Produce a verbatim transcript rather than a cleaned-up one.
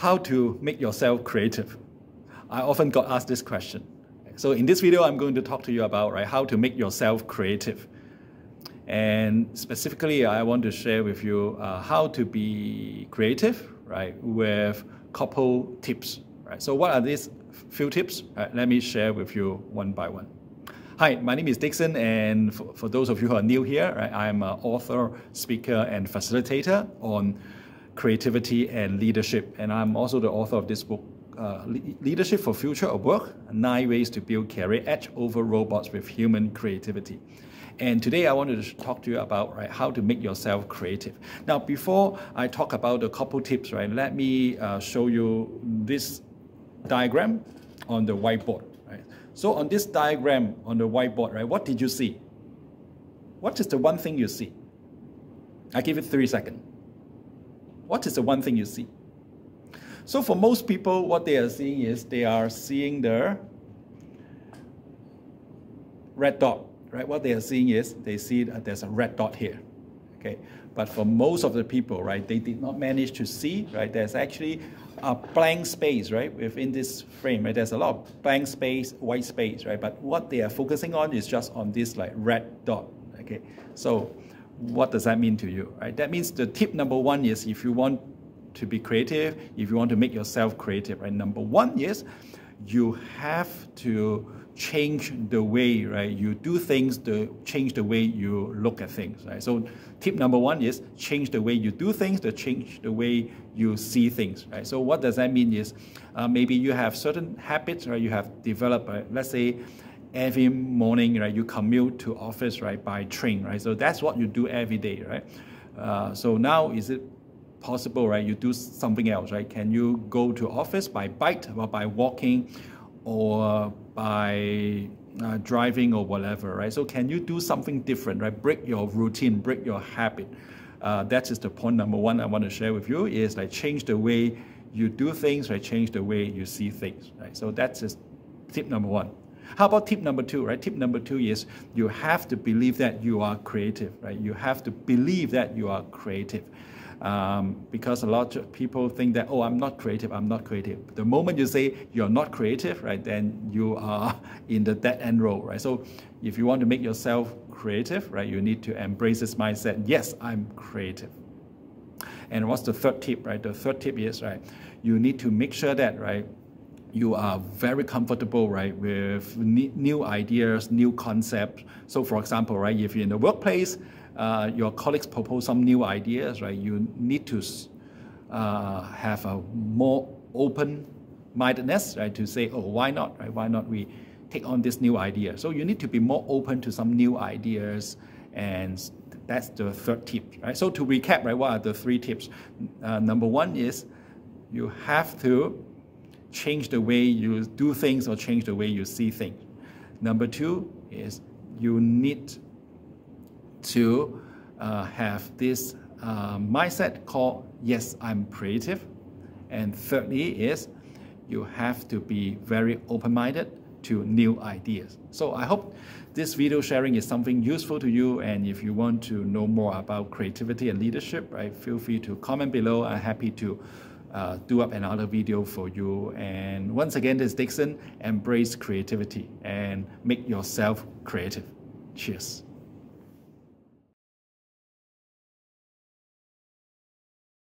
how to make yourself creative. I often got asked this question. So in this video, I'm going to talk to you about right, how to make yourself creative. And specifically, I want to share with you uh, how to be creative, right, with couple tips. Right? So what are these few tips? Right, let me share with you one by one. Hi, my name is Dickson, and for, for those of you who are new here, right, I'm an author, speaker, and facilitator on creativity and leadership. And I'm also the author of this book, Uh, Leadership for Future of Work, Nine Ways to Build Career Edge Over Robots with Human Creativity. And today I wanted to talk to you about right, how to make yourself creative. Now, before I talk about a couple tips, right, let me uh, show you this diagram on the whiteboard. Right? So on this diagram on the whiteboard, right, what did you see? What is the one thing you see? I give it three seconds. What is the one thing you see? So for most people, what they are seeing is they are seeing the red dot, right? What they are seeing is they see that there's a red dot here, okay? But for most of the people, right, they did not manage to see, right? There's actually a blank space, right? Within this frame, right? There's a lot of blank space, white space, right? But what they are focusing on is just on this like red dot, okay? So what does that mean to you, right? That means the tip number one is if you want to be creative, if you want to make yourself creative, right? Number one is you have to change the way, right? You do things to change the way you look at things, right? So tip number one is change the way you do things to change the way you see things, right? So what does that mean is uh, maybe you have certain habits, right? You have developed, right? Let's say every morning, right? You commute to office, right? By train, right? So that's what you do every day, right? Uh, so now is it possible, right? You do something else, right? Can you go to office by bike or by walking or by uh, driving or whatever, right? So can you do something different, right? Break your routine, break your habit. Uh, that is the point number one I want to share with you is like change the way you do things, right? Change the way you see things, right? So that's just tip number one. How about tip number two, right? Tip number two is you have to believe that you are creative, right? You have to believe that you are creative. Um, because a lot of people think that, oh, I'm not creative, I'm not creative. The moment you say you're not creative, right, then you are in the dead end road, right? So if you want to make yourself creative, right, you need to embrace this mindset, yes, I'm creative. And what's the third tip, right? The third tip is, right, you need to make sure that, right, you are very comfortable, right, with new ideas, new concepts. So for example, right, if you're in the workplace, Uh, your colleagues propose some new ideas, right? You need to uh, have a more open-mindedness, right? To say, oh, why not, right? Why not we take on this new idea? So you need to be more open to some new ideas, and that's the third tip, right? So to recap, right? What are the three tips? Uh, number one is you have to change the way you do things or change the way you see things. Number two is you need to uh, have this uh, mindset called, yes, I'm creative. And thirdly is you have to be very open-minded to new ideas. So I hope this video sharing is something useful to you. And if you want to know more about creativity and leadership, right, feel free to comment below. I'm happy to uh, do up another video for you. And once again, this is Dickson. Embrace creativity and make yourself creative. Cheers.